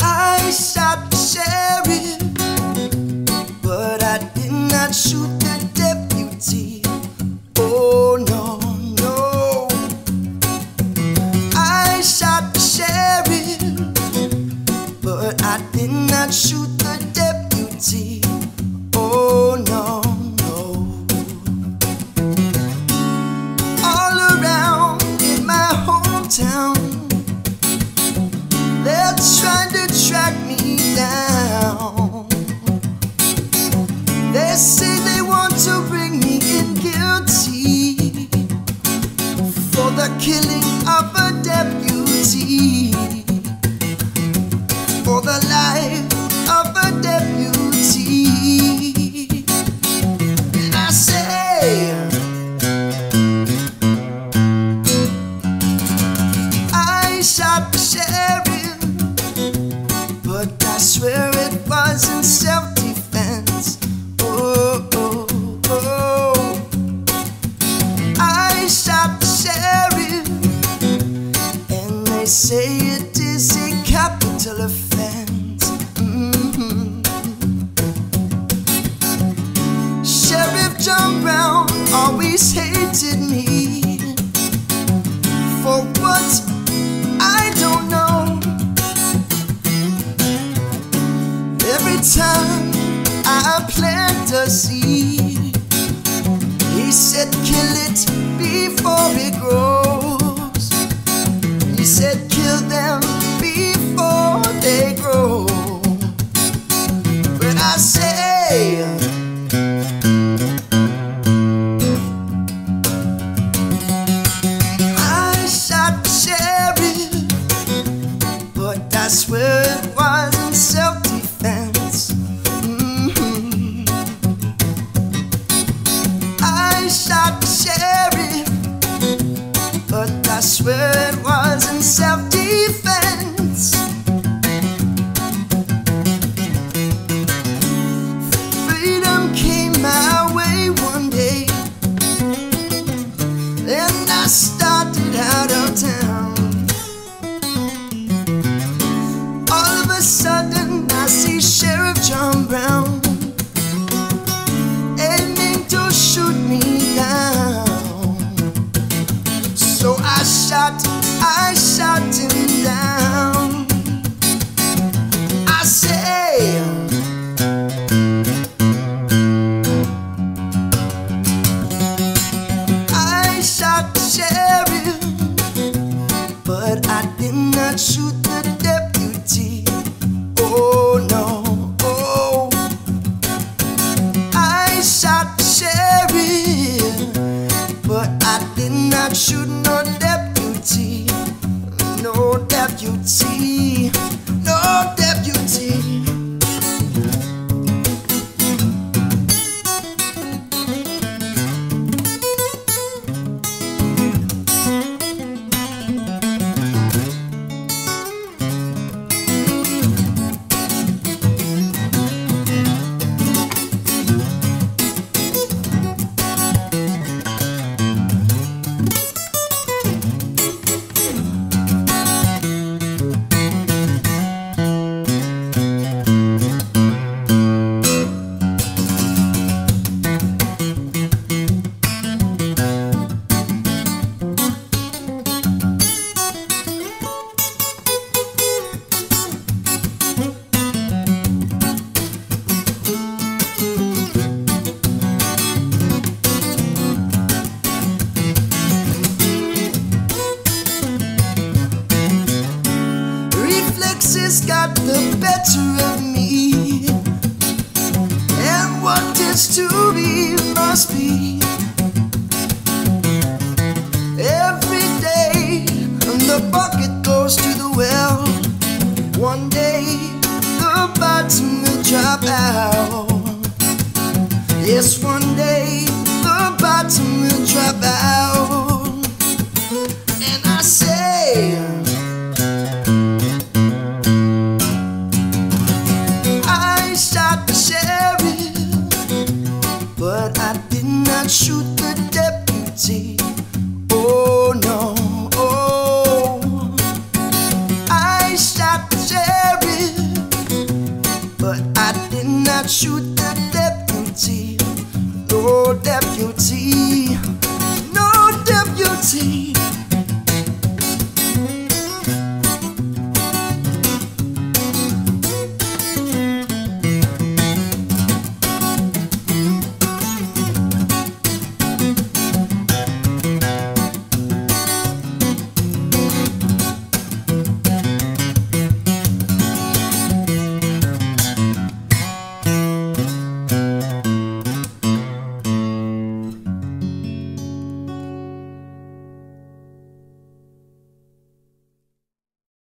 I shot the sheriff, but I did not shoot the deputy. Oh no, no. I shot the sheriff, but I did not shoot the deputy. Oh no. They're trying to track me down. They say they want to bring me in guilty for the killing of a deputy, for the life of a deputy. And I say, shot the sheriff, but I swear it was in self-defense. Oh, oh, oh. I shot the sheriff, and they say it is a capital offense. Sheriff John Brown always hated me for what? Time I plant a seed, he said kill it before it grows. He said kill them before they grow. But I say, I shot the sheriff, but I swear it wasn't self-defense. I shot the sheriff, but I swear it wasn't self-defense. Freedom came my way one day, then I started out of town. All of a sudden I see Sheriff John Brown aiming to shoot me. I shot him down. I say, I shot the sheriff, but I did not shoot the deputy. Oh no, oh. I shot the sheriff, but I did not shoot no deputy. No deputy, no deputy. Got the better of me, and what is to be must be. Every day the bucket goes to the well. One day the bottom will drop out. Yes, one day the bottom will drop out. And I say, shoot the deputy. Oh no, oh. shoot that deputy, Lord deputy.